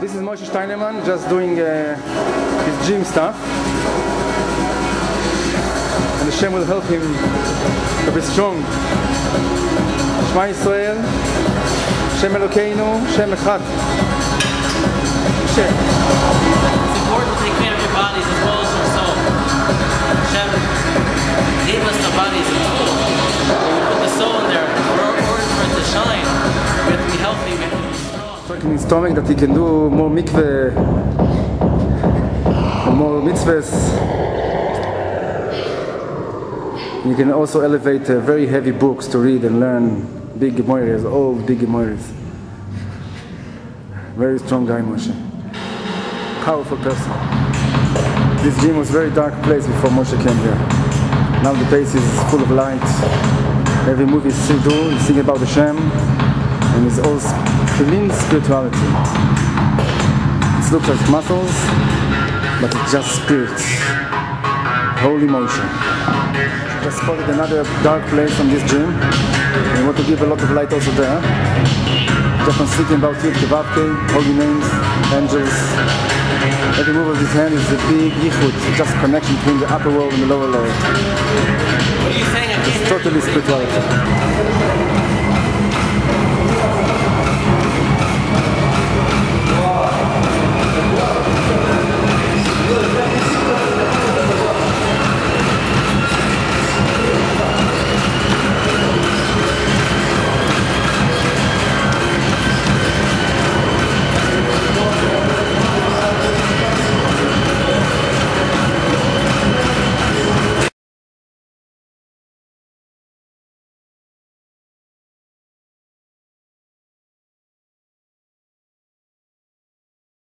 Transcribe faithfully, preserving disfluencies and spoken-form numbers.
This is Moshe Steinemann just doing uh, his gym stuff. And Hashem will help him to be strong. Shema Yisrael, Hashem Elokeinu, Hashem Echad. Hashem. It's important to take care of your bodies as well as your soul. Hashem gave us the bodies as a tool. We put the soul in there. In order for it to shine, we have to be healthy, we have to be strong. Working in his stomach that he can do more mikveh, more mitzvahs. You can also elevate uh, very heavy books to read and learn. Big Moires, old big Moires. Very strong guy, Moshe. Powerful person. This gym was a very dark place before Moshe came here. Now the place is full of light. Every move he do, he's singing about Hashem, and it's all clean spirituality. It looks like muscles, but it's just spirits. Holy Moshe. I spotted another dark place from this gym. We want to give a lot of light also there. Just on speaking about it, Kevavke, holy names, angels. Every move of his hand is a big yichud, just a connection between the upper world and the lower world. What are you saying? It's totally spirituality.